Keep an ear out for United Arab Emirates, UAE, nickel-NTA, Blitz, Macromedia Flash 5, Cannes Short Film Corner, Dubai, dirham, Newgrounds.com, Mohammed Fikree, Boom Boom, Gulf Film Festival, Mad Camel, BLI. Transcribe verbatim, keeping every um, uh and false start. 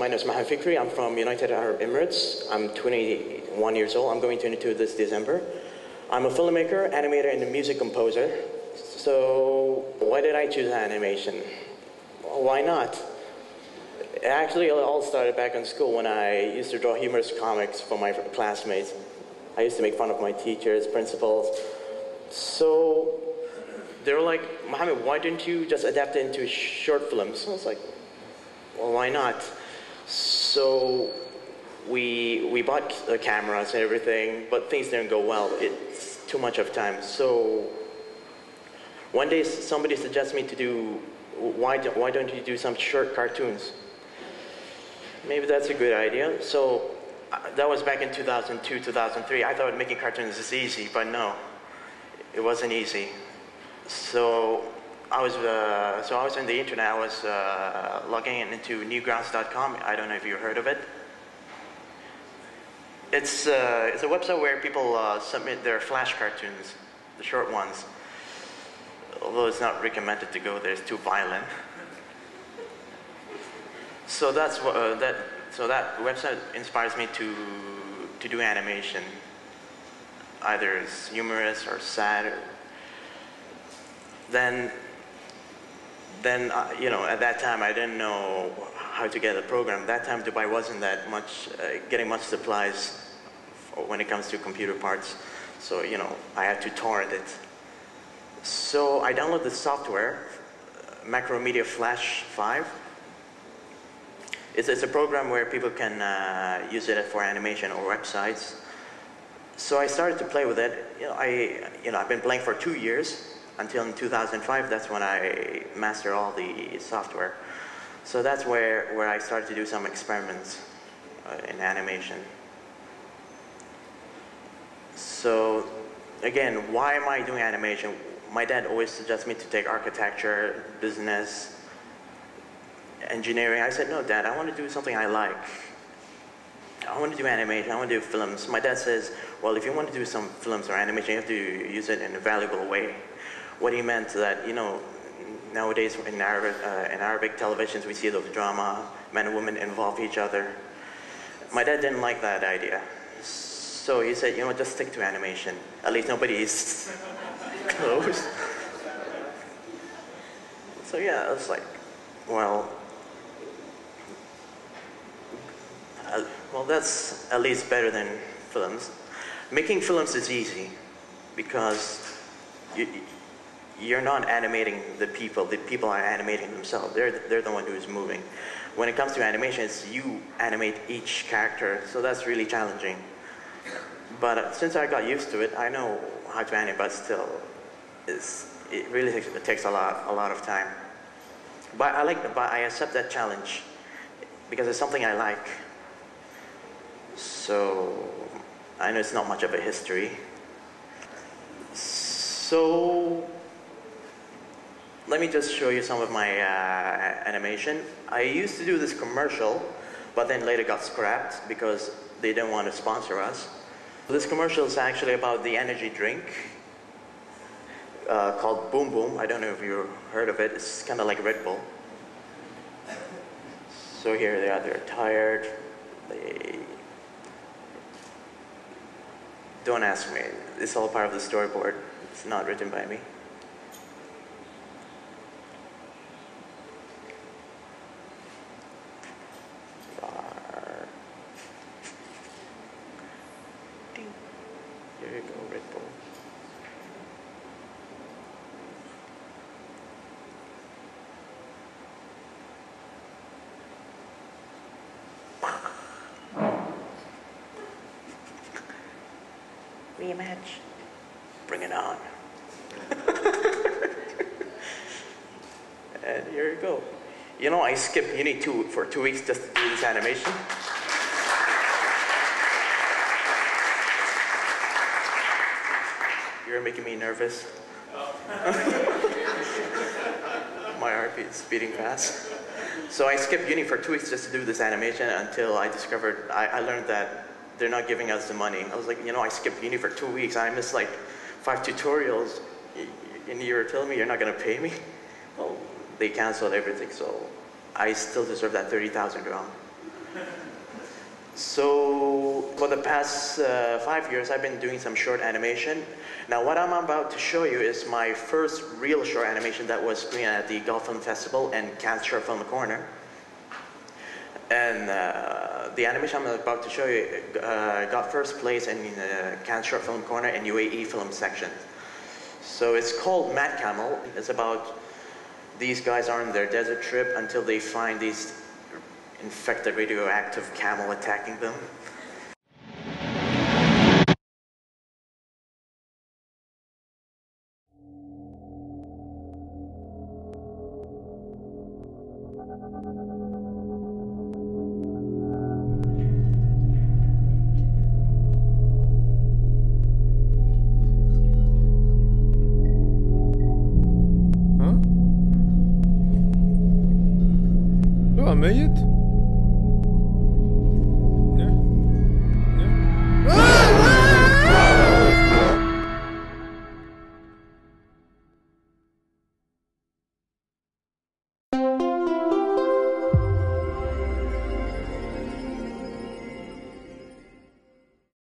my name is Mohammed Fikree. I'm from United Arab Emirates. I'm twenty-one years old. I'm going twenty-two this December. I'm a filmmaker, animator, and a music composer. So why did I choose animation? Why not? Actually, it all started back in school when I used to draw humorous comics for my classmates. I used to make fun of my teachers, principals. So they were like, Mohammed, why didn't you just adapt it into short films? I was like, well, why not? So we, we bought uh, cameras and everything, but things didn't go well. It's too much of time. So one day somebody suggested me to do, why, do, why don't you do some short cartoons? Maybe that's a good idea. So uh, that was back in two thousand two, two thousand three. I thought making cartoons is easy, but no, it wasn't easy. So I was, uh, so I was on the internet. I was uh, logging into Newgrounds dot com. I don't know if you heard of it. It's uh, it's a website where people uh, submit their flash cartoons, the short ones. Although it's not recommended to go there; it's too violent. So that's uh, that. So that website inspires me to to do animation, either as humorous or sad. Or then, then uh, you know, at that time I didn't know how to get a program. At that time, Dubai wasn't that much uh, getting much supplies when it comes to computer parts. So you know, I had to torrent it. So I downloaded the software, uh, Macromedia Flash five. It's, it's a program where people can uh, use it for animation or websites. So I started to play with it. You know, I, you know, I've been playing for two years until in two thousand five. That's when I mastered all the software. So that's where, where I started to do some experiments uh, in animation. So again, why am I doing animation? My dad always suggests me to take architecture, business, engineering. I said, no, Dad, I want to do something I like. I want to do animation, I want to do films. My dad says, well, if you want to do some films or animation, you have to use it in a valuable way. What he meant that, you know, nowadays in Arabic, uh, in Arabic televisions, we see those drama, men and women involve each other. My dad didn't like that idea. So he said, you know, just stick to animation. At least nobody is close. So yeah, I was like, well, uh, well, that's at least better than films. Making films is easy because you, you're not animating the people. The people are animating themselves. They're, they're the one who is moving. When it comes to animation, it's you animate each character. So that's really challenging. But uh, since I got used to it, I know how to animate, but still, it's, it really takes, it takes a lot, a lot of time. But I like, but I accept that challenge because it's something I like. So I know it's not much of a history. So let me just show you some of my uh, animation. I used to do this commercial, but then later got scrapped because they didn't want to sponsor us. This commercial is actually about the energy drink uh, called Boom Boom. I don't know if you've heard of it. It's kind of like Red Bull. So here they are. They're tired. They don't ask me. It's all part of the storyboard. It's not written by me. Here you go, Red Bull. Rematch. Bring it on. And here you go. You know, I skipped uni two for two weeks just to do this animation. You're making me nervous. My heartbeat is beating fast. So I skipped uni for two weeks just to do this animation until I discovered, I, I learned that they're not giving us the money. I was like, you know, I skipped uni for two weeks. I missed like five tutorials. And you're telling me you're not going to pay me? Well, they canceled everything. So I still deserve that thirty thousand dirham. So for the past uh, five years, I've been doing some short animation. Now what I'm about to show you is my first real short animation that was screened at the Gulf Film Festival and Cannes Short Film Corner. And uh, the animation I'm about to show you uh, got first place in uh, Cannes Short Film Corner and U A E Film Section. So it's called Mad Camel. It's about these guys are on their desert trip until they find these infected radioactive camel attacking them. Huh? Do I make it?